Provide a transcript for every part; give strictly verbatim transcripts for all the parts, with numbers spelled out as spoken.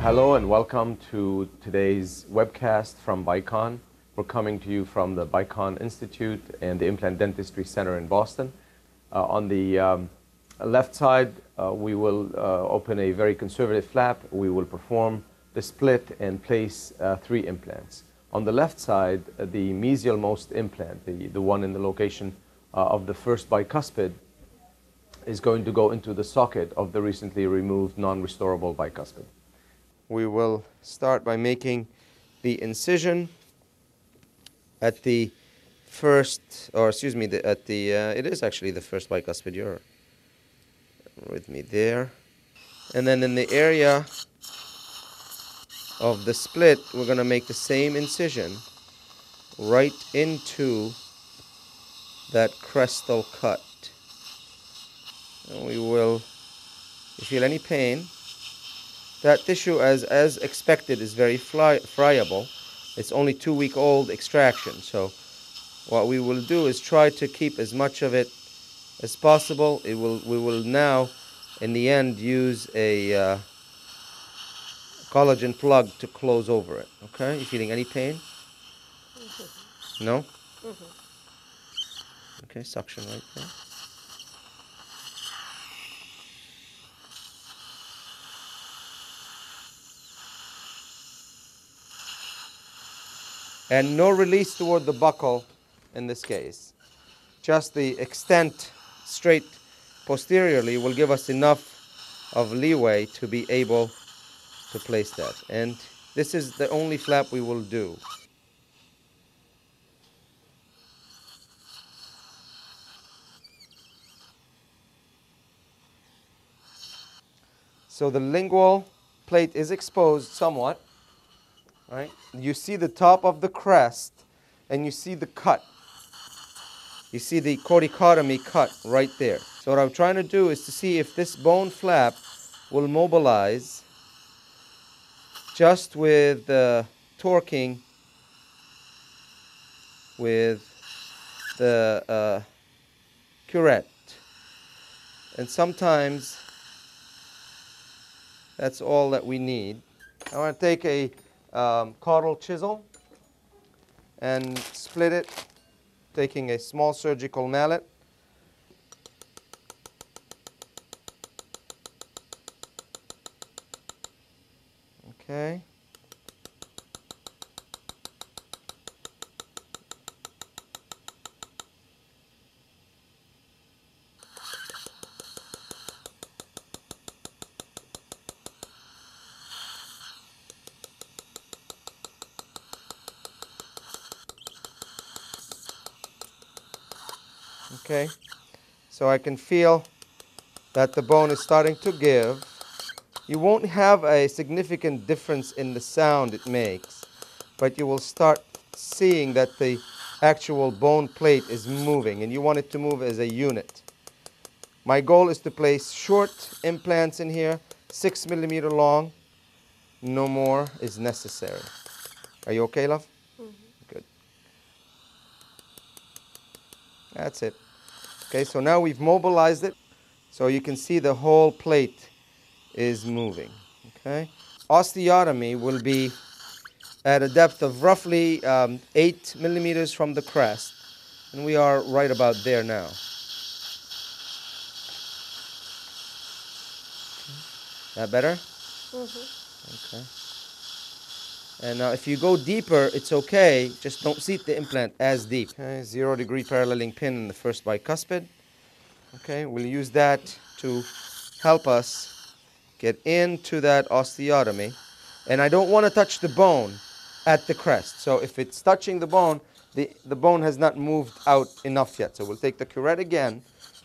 Hello and welcome to today's webcast from Bicon. We're coming to you from the Bicon Institute and the Implant Dentistry Center in Boston. Uh, on the um, left side, uh, we will uh, open a very conservative flap. We will perform the split and place uh, three implants. On the left side, the mesialmost implant, the, the one in the location uh, of the first bicuspid, is going to go into the socket of the recently removed non-restorable bicuspid. We will start by making the incision at the first, or excuse me, the, at the, uh, it is actually the first bicuspid. You're with me there. And then in the area of the split, we're going to make the same incision right into that crestal cut. And we will, if you feel any pain, that tissue, as, as expected, is very fly, friable. It's only two-week-old extraction. So what we will do is try to keep as much of it as possible. It will, we will now, in the end, use a uh, collagen plug to close over it. Okay? You feeling any pain? Mm-hmm. No? Mm-hmm. Okay, suction right there. And no release toward the buckle in this case. Just the extent straight posteriorly will give us enough of leeway to be able to place that. And this is the only flap we will do. So the lingual plate is exposed somewhat. Right? You see the top of the crest, and you see the cut. You see the corticotomy cut right there. So what I'm trying to do is to see if this bone flap will mobilize just with the uh, torquing with the uh, curette. And sometimes that's all that we need. I want to take a Um, caudal chisel and split it, taking a small surgical mallet. Okay. Okay, so I can feel that the bone is starting to give. You won't have a significant difference in the sound it makes, but you will start seeing that the actual bone plate is moving, and you want it to move as a unit. My goal is to place short implants in here, six millimeter long. No more is necessary. Are you okay, love? Mm-hmm. Good. That's it. Okay, so now we've mobilized it, so you can see the whole plate is moving, okay? Osteotomy will be at a depth of roughly um, eight millimeters from the crest, and we are right about there now. That better? Mm-hmm. Okay. And now if you go deeper, it's okay, just don't seat the implant as deep. Okay, zero degree paralleling pin in the first bicuspid. Okay, we'll use that to help us get into that osteotomy. And I don't want to touch the bone at the crest. So if it's touching the bone, the, the bone has not moved out enough yet. So we'll take the curette again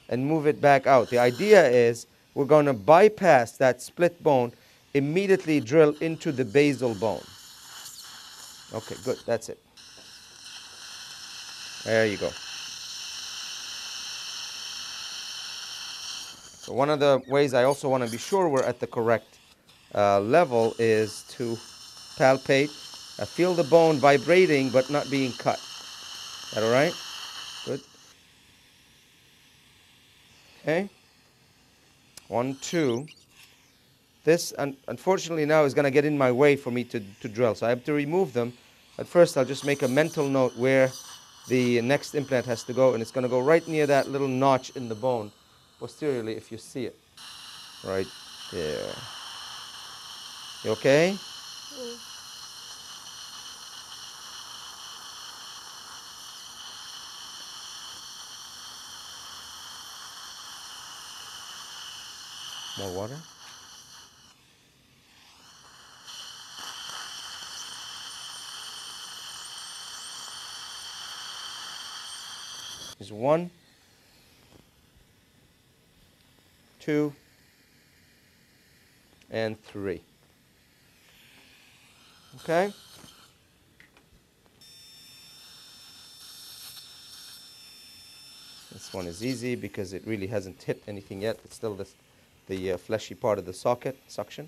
and move it back out. The idea is we're going to bypass that split bone, immediately drill into the basal bone. Okay, good, that's it. There you go. So one of the ways I also want to be sure we're at the correct uh, level is to palpate. I feel the bone vibrating but not being cut. Is that all right? Good. Okay. One, two. This, un unfortunately, now is going to get in my way for me to, to drill. So I have to remove them. At first, I'll just make a mental note where the next implant has to go. And it's going to go right near that little notch in the bone posteriorly, if you see it. Right there. You okay? Yeah. More water. Is one, two, and three. Okay? This one is easy because it really hasn't hit anything yet. It's still this, the uh, fleshy part of the socket suction.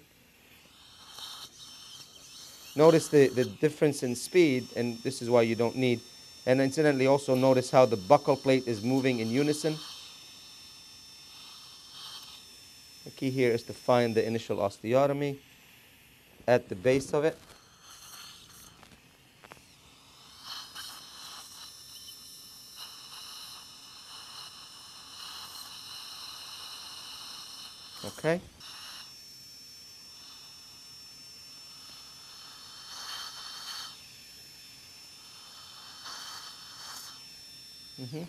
Notice the, the difference in speed, and this is why you don't need. And incidentally, also notice how the buccal plate is moving in unison. The key here is to find the initial osteotomy at the base of it. Okay. Mm-hmm.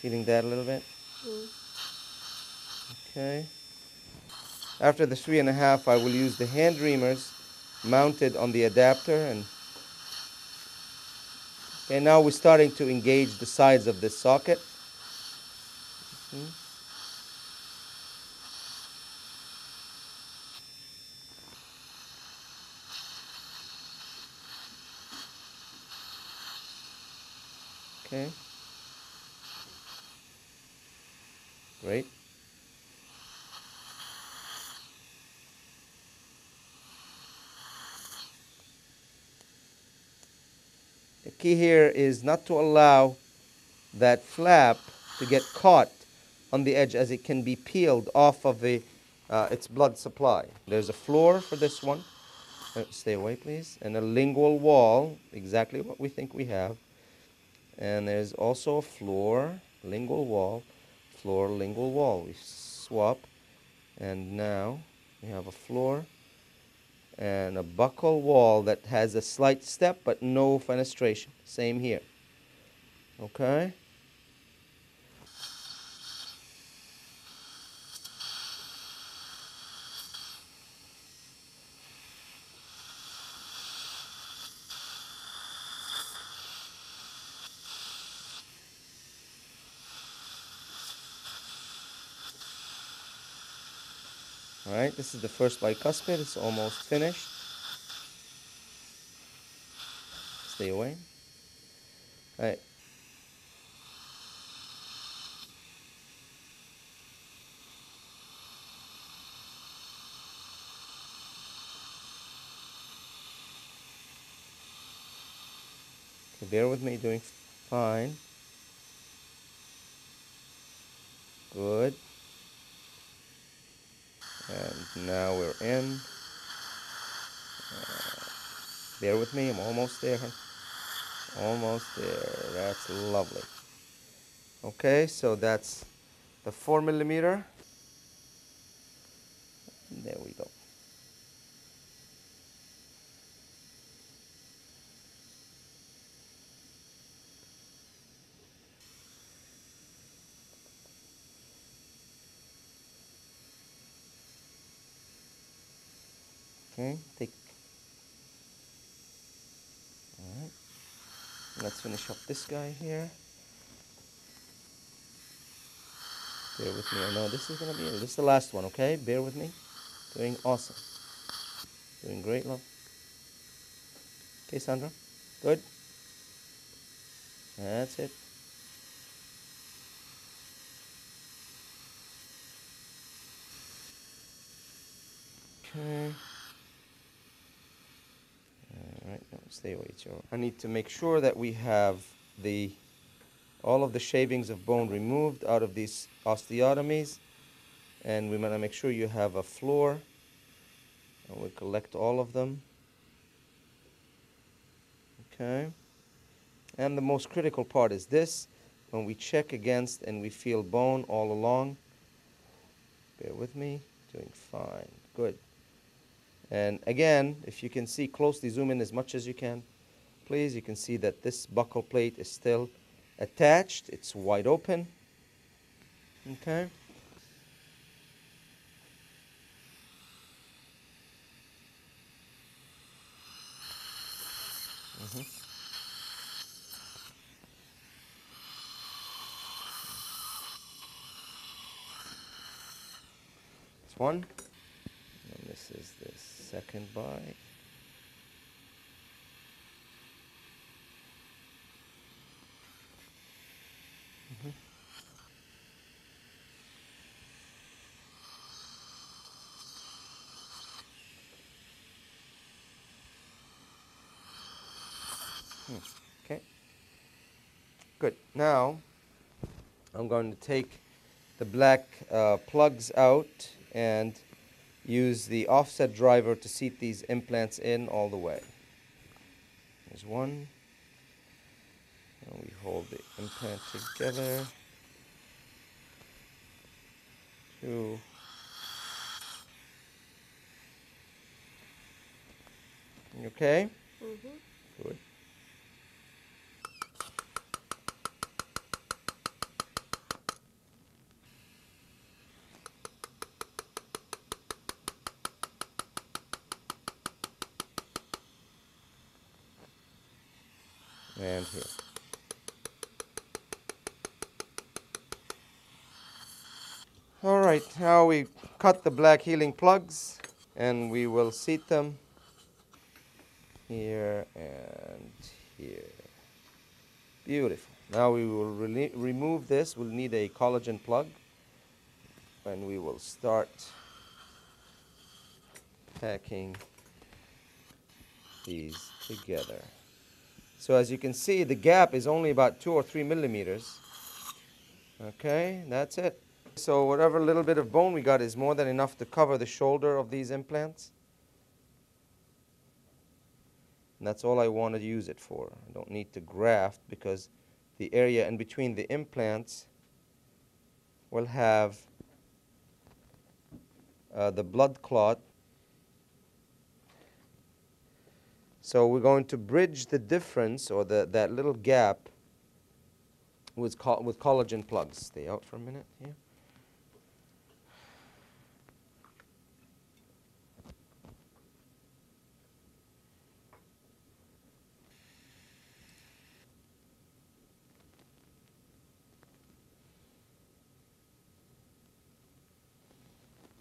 Feeling that a little bit? Mm. Okay. After the three and a half, I will use the hand reamers mounted on the adapter. And okay, now we're starting to engage the sides of this socket. Mm-hmm. Okay. Great. The key here is not to allow that flap to get caught on the edge, as it can be peeled off of the, uh, its blood supply. There's a floor for this one. Uh, stay away, please. And a lingual wall, exactly what we think we have. And there's also a floor, lingual wall, floor, lingual wall. We swap, and now we have a floor and a buccal wall that has a slight step but no fenestration. Same here. Okay? All right, this is the first bicuspid. It's almost finished. Stay away. All right. Okay, bear with me, doing fine. Good. And now we're in. Uh, bear with me, I'm almost there. Almost there, that's lovely. Okay, so that's the four millimeter. And there we go. Okay, take. All right. Let's finish up this guy here. Bear with me. I know this is gonna be. This is the last one. Okay, bear with me. Doing awesome. Doing great, love. Okay, Sandra. Good. That's it. Okay. All right, no, stay away, Joe. I need to make sure that we have the all of the shavings of bone removed out of these osteotomies, and we want to make sure you have a floor, and we collect all of them. Okay. And the most critical part is this, when we check against and we feel bone all along. Bear with me, doing fine, good. And again, if you can see closely, zoom in as much as you can, please, you can see that this buccal plate is still attached, it's wide open, okay? Mm-hmm. One, and this is the second bite. Mm-hmm. Hmm. Okay, good. Now I'm going to take the black uh, plugs out and use the offset driver to seat these implants in all the way. There's one. And we hold the implant together. Two. You okay? Mm-hmm. Good. And here. All right, now we cut the black healing plugs and we will seat them here and here. Beautiful. Now we will re remove this. We'll need a collagen plug and we will start packing these together. So as you can see, the gap is only about two or three millimeters. Okay, that's it. So whatever little bit of bone we got is more than enough to cover the shoulder of these implants. And that's all I want to use it for. I don't need to graft because the area in between the implants will have uh, the blood clot. So we're going to bridge the difference, or the, that little gap, with, co with collagen plugs. Stay out for a minute here.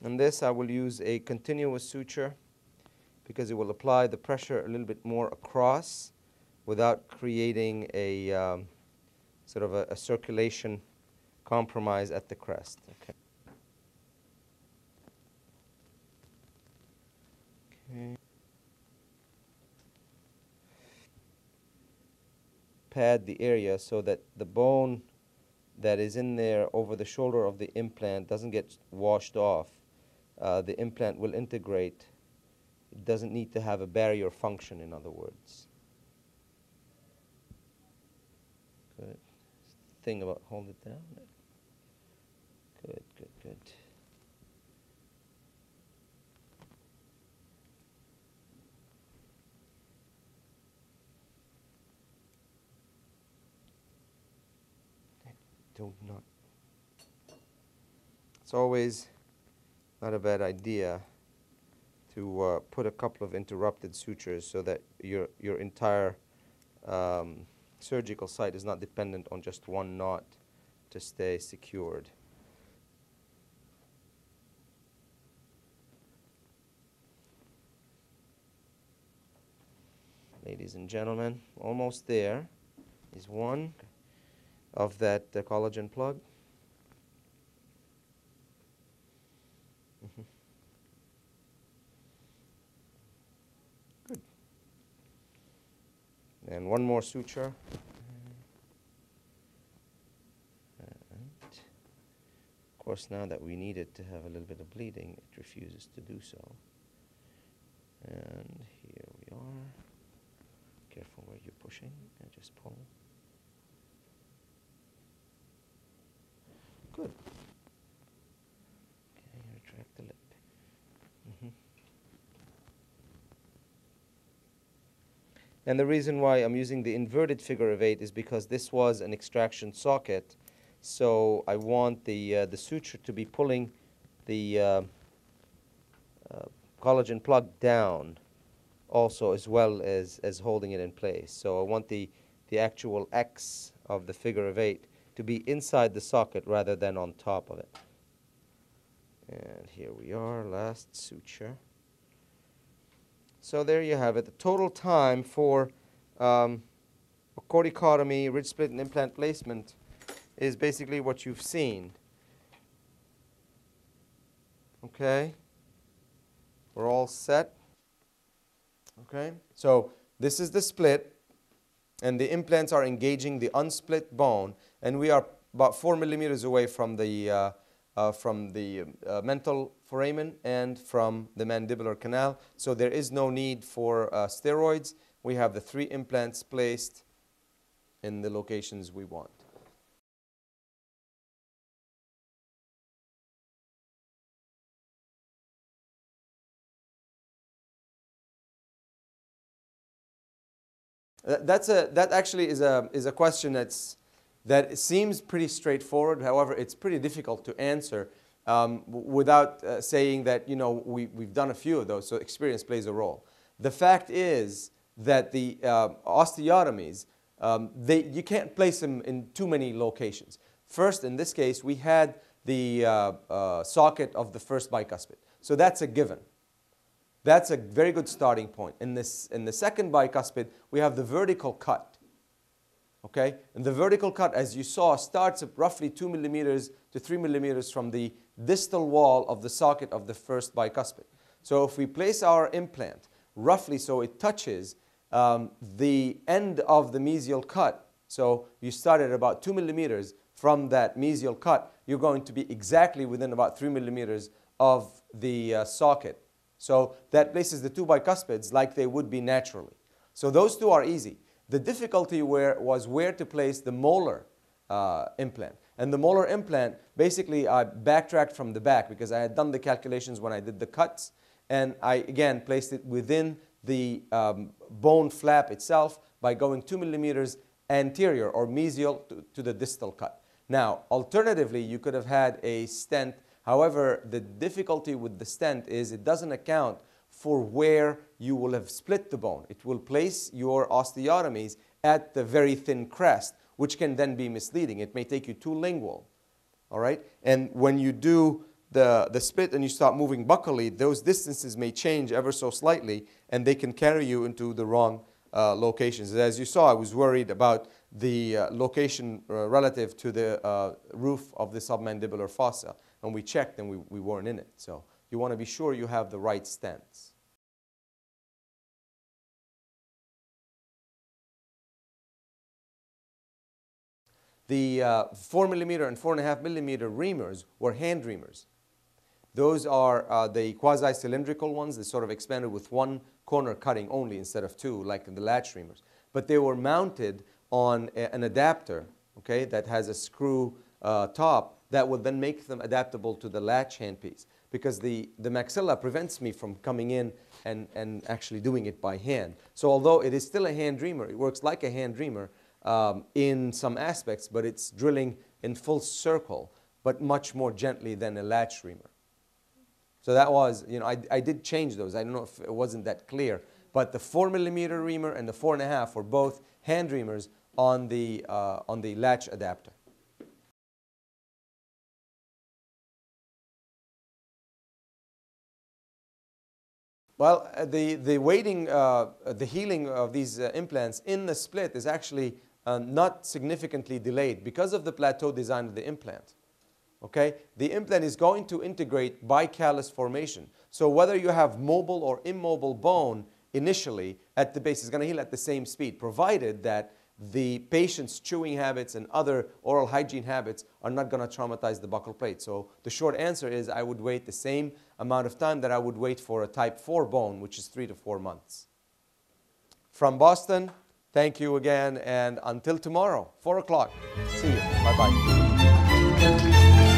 And this, I will use a continuous suture, because it will apply the pressure a little bit more across without creating a um, sort of a, a circulation compromise at the crest. Okay. Okay. Pad the area so that the bone that is in there over the shoulder of the implant doesn't get washed off. Uh, the implant will integrate. It doesn't need to have a barrier function, in other words. Good. Thing about hold it down. Good, good, good. Do not. It's always not a bad idea to uh, put a couple of interrupted sutures so that your, your entire um, surgical site is not dependent on just one knot to stay secured. Ladies and gentlemen, almost there is one of that uh, collagen plug. Mm-hmm. And one more suture. And of course, now that we need it to have a little bit of bleeding, it refuses to do so. And here we are. Careful where you're pushing, and just pull. Good. Okay, retract the lip. Mm-hmm. And the reason why I'm using the inverted figure of eight is because this was an extraction socket, so I want the uh, the suture to be pulling the uh, uh, collagen plug down, also as well as as holding it in place. So I want the the actual X of the figure of eight to be inside the socket rather than on top of it. And here we are, last suture. So there you have it. The total time for um, a corticotomy, ridge split, and implant placement is basically what you've seen. Okay, we're all set. Okay, so this is the split, and the implants are engaging the unsplit bone, and we are about four millimeters away from the uh, uh, from the uh, mental foramen and from the mandibular canal. So there is no need for uh, steroids. We have the three implants placed in the locations we want. That's a, that actually is a, is a question that's, that seems pretty straightforward. However, it's pretty difficult to answer um, without uh, saying that, you know, we, we've done a few of those, so experience plays a role. The fact is that the uh, osteotomies, um, they, you can't place them in too many locations. First, in this case, we had the uh, uh, socket of the first bicuspid. So that's a given. That's a very good starting point. In, this, in the second bicuspid, we have the vertical cut. Okay? And the vertical cut, as you saw, starts at roughly two millimeters to three millimeters from the distal wall of the socket of the first bicuspid. So if we place our implant roughly so it touches um, the end of the mesial cut, so you start at about two millimeters from that mesial cut, you're going to be exactly within about three millimeters of the uh, socket. So that places the two bicuspids like they would be naturally. So those two are easy. The difficulty where, was where to place the molar uh, implant. And the molar implant, basically I backtracked from the back because I had done the calculations when I did the cuts. And I, again, placed it within the um, bone flap itself by going two millimeters anterior or mesial to, to the distal cut. Now, alternatively, you could have had a stent. However, the difficulty with the stent is it doesn't account for where you will have split the bone. It will place your osteotomies at the very thin crest, which can then be misleading. It may take you too lingual, all right? And when you do the, the split and you start moving buccally, those distances may change ever so slightly, and they can carry you into the wrong uh, locations. As you saw, I was worried about the uh, location uh, relative to the uh, roof of the submandibular fossa. And we checked and we, we weren't in it. So you want to be sure you have the right stents. The uh, four millimeter and four and a half millimeter reamers were hand reamers. Those are uh, the quasi-cylindrical ones that sort of expanded with one corner cutting only instead of two, like in the latch reamers. But they were mounted on a, an adapter, okay, that has a screw uh, top that will then make them adaptable to the latch handpiece, because the, the maxilla prevents me from coming in and, and actually doing it by hand. So although it is still a hand reamer, it works like a hand reamer um, in some aspects, but it's drilling in full circle, but much more gently than a latch reamer. So that was, you know, I, I did change those. I don't know if it wasn't that clear, but the four millimeter reamer and the four and a half were both hand reamers on the, uh, on the latch adapter. Well, the, the waiting, uh, the healing of these uh, implants in the split is actually uh, not significantly delayed because of the plateau design of the implant, okay? The implant is going to integrate bicallus formation. So whether you have mobile or immobile bone initially, at the base is going to heal at the same speed, provided that the patient's chewing habits and other oral hygiene habits are not going to traumatize the buccal plate. So the short answer is I would wait the same amount of time that I would wait for a type four bone, which is three to four months. From Boston, thank you again, and until tomorrow, four o'clock. See you. Bye-bye.